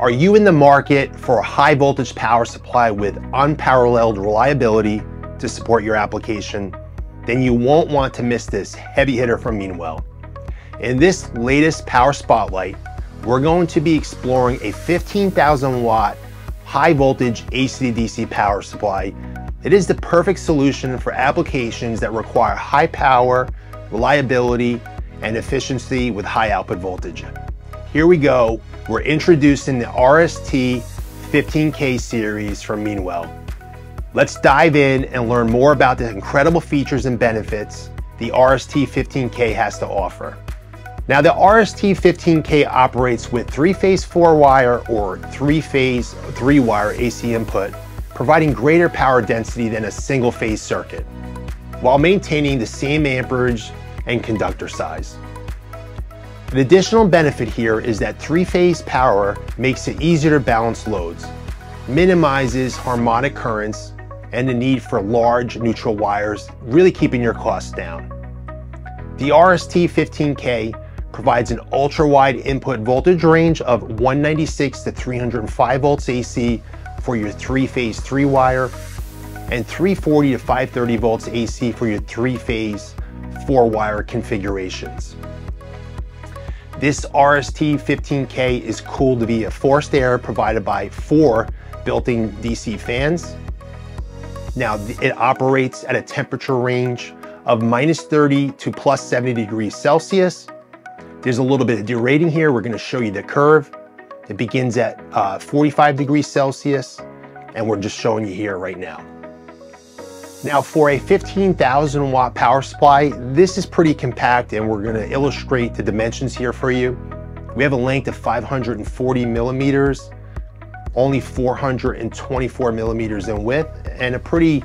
Are you in the market for a high voltage power supply with unparalleled reliability to support your application? Then you won't want to miss this heavy hitter from MEAN WELL. In this latest Power Spotlight, we're going to be exploring a 15,000 watt high voltage AC-DC power supply. It is the perfect solution for applications that require high power, reliability, and efficiency with high output voltage. Here we go, we're introducing the RST 15K series from MEAN WELL. Let's dive in and learn more about the incredible features and benefits the RST 15K has to offer. Now, the RST 15K operates with 3-phase 4-wire or 3-phase 3-wire AC input, providing greater power density than a single-phase circuit, while maintaining the same amperage and conductor size. An additional benefit here is that 3-phase power makes it easier to balance loads, minimizes harmonic currents, and the need for large neutral wires, really keeping your costs down. The RST 15K provides an ultra-wide input voltage range of 196 to 305 volts AC for your 3-phase 3-wire and 340 to 530 volts AC for your 3-phase 4-wire configurations. This RST 15K is cooled via forced air provided by 4 built-in DC fans. Now, it operates at a temperature range of -30 to +70 degrees Celsius. There's a little bit of derating here. We're gonna show you the curve. It begins at 45 degrees Celsius, and we're just showing you here right now. Now, for a 15,000 watt power supply, this is pretty compact, and we're gonna illustrate the dimensions here for you. We have a length of 540 millimeters, only 424 millimeters in width, and a pretty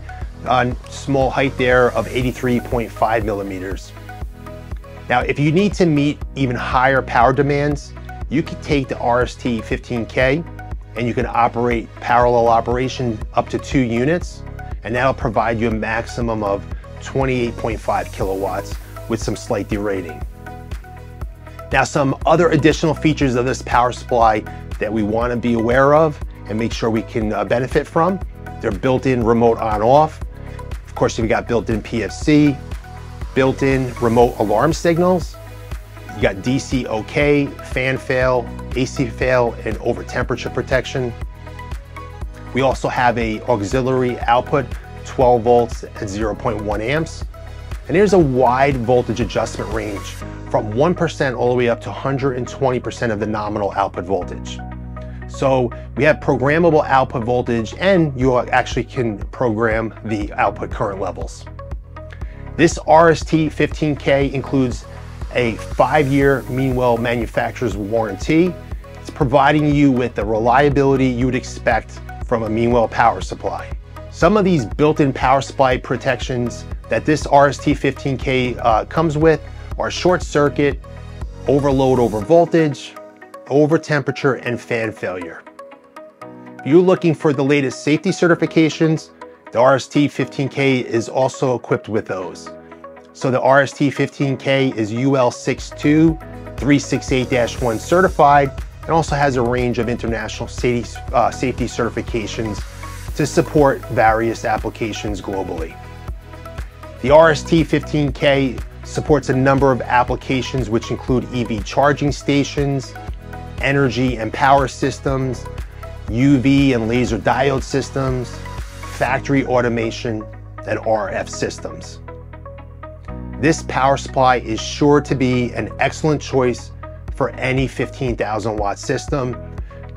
small height there of 83.5 millimeters. Now, if you need to meet even higher power demands, you can take the RST 15K and you can operate parallel operation up to 2 units, and that'll provide you a maximum of 28.5 kilowatts with some slight derating. Now, some other additional features of this power supply that we want to be aware of and make sure we can benefit from: they're built-in remote on-off. Of course, you've got built-in PFC, built-in remote alarm signals. You got DC OK, fan fail, AC fail, and over temperature protection. We also have a auxiliary output, 12 volts at 0.1 amps. And there's a wide voltage adjustment range from 1% all the way up to 120% of the nominal output voltage. So we have programmable output voltage, and you actually can program the output current levels. This RST 15K includes a 5-year MEAN WELL manufacturer's warranty. It's providing you with the reliability you would expect from a MEAN WELL power supply. Some of these built-in power supply protections that this RST 15K comes with are short circuit, overload over voltage, over temperature, and fan failure. If you're looking for the latest safety certifications, the RST 15K is also equipped with those. So the RST 15K is UL62368-1 certified, and also has a range of international safety certifications to support various applications globally. The RST 15K supports a number of applications which include EV charging stations, energy and power systems, UV and laser diode systems, factory automation, and RF systems. This power supply is sure to be an excellent choice for any 15,000 watt system.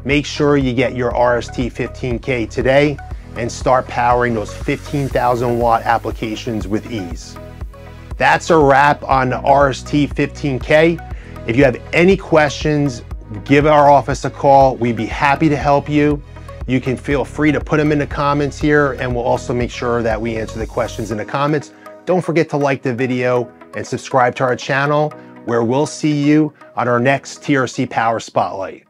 Make sure you get your RST 15K today and start powering those 15,000 watt applications with ease. That's a wrap on the RST 15K. If you have any questions, give our office a call. We'd be happy to help you. You can feel free to put them in the comments here, and we'll also make sure that we answer the questions in the comments. Don't forget to like the video and subscribe to our channel, where we'll see you on our next TRC Power Spotlight.